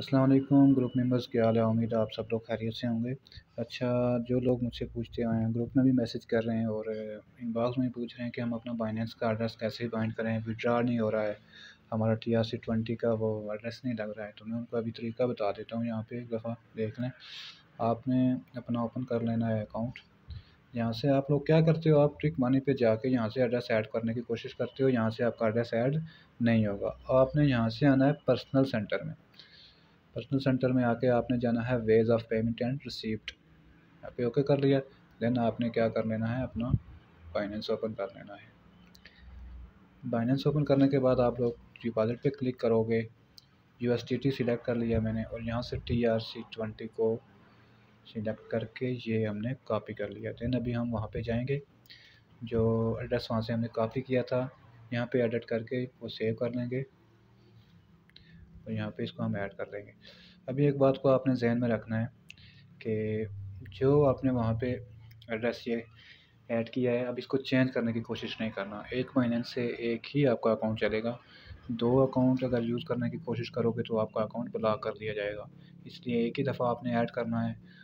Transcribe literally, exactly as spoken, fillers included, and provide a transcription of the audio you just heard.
अस्सलाम वालेकुम group members, क्या हाल है? उम्मीद है आप सब लोग खैरियत से होंगे। अच्छा, जो लोग मुझसे पूछते आए हैं, ग्रुप में भी मैसेज कर रहे हैं और इनबॉक्स में पूछ रहे हैं कि हम अपना बाइनेंस का एड्रेस कैसे बाइंड करें, विड्रा नहीं हो रहा है, हमारा टी आर सी ट्वेंटी का वो एड्रेस नहीं लग रहा है। तो मैं उनको अभी तरीका बता देता हूँ, यहाँ पर एक दफ़ा देख लें। आपने अपना ओपन कर लेना है अकाउंट। यहाँ से आप लोग क्या करते हो, आप ट्रिक मनी पे जाके यहाँ से एड्रेस ऐड करने की कोशिश करते हो, यहाँ से आपका एड्रेस ऐड नहीं होगा। आपने यहाँ से आना है पर्सनल सेंटर में। पर्सनल सेंटर में आके आपने जाना है ways of payment and receipt, यहाँ पे ओके कर लिया। देन आपने क्या कर लेना है, अपना बाइनेंस ओपन कर लेना है। बाइनेंस ओपन करने के बाद आप लोग डिपॉजिट पे क्लिक करोगे। U S D T select कर लिया मैंने और यहाँ से टी आर सी ट्वेंटी को सिलेक्ट करके ये हमने कॉपी कर लिया। देन अभी हम वहाँ पे जाएंगे, जो एड्रेस वहाँ से हमने कॉपी किया था यहाँ पे एडिट करके वो सेव कर लेंगे और यहाँ पे इसको हम ऐड कर देंगे। अभी एक बात को आपने जहन में रखना है कि जो आपने वहाँ पे एड्रेस ये ऐड किया है, अब इसको चेंज करने की कोशिश नहीं करना। एक बाइनेंस से एक ही आपका अकाउंट चलेगा। दो अकाउंट अगर यूज़ करने की कोशिश करोगे तो आपका अकाउंट ब्लॉक कर दिया जाएगा, इसलिए एक ही दफ़ा आपने ऐड करना है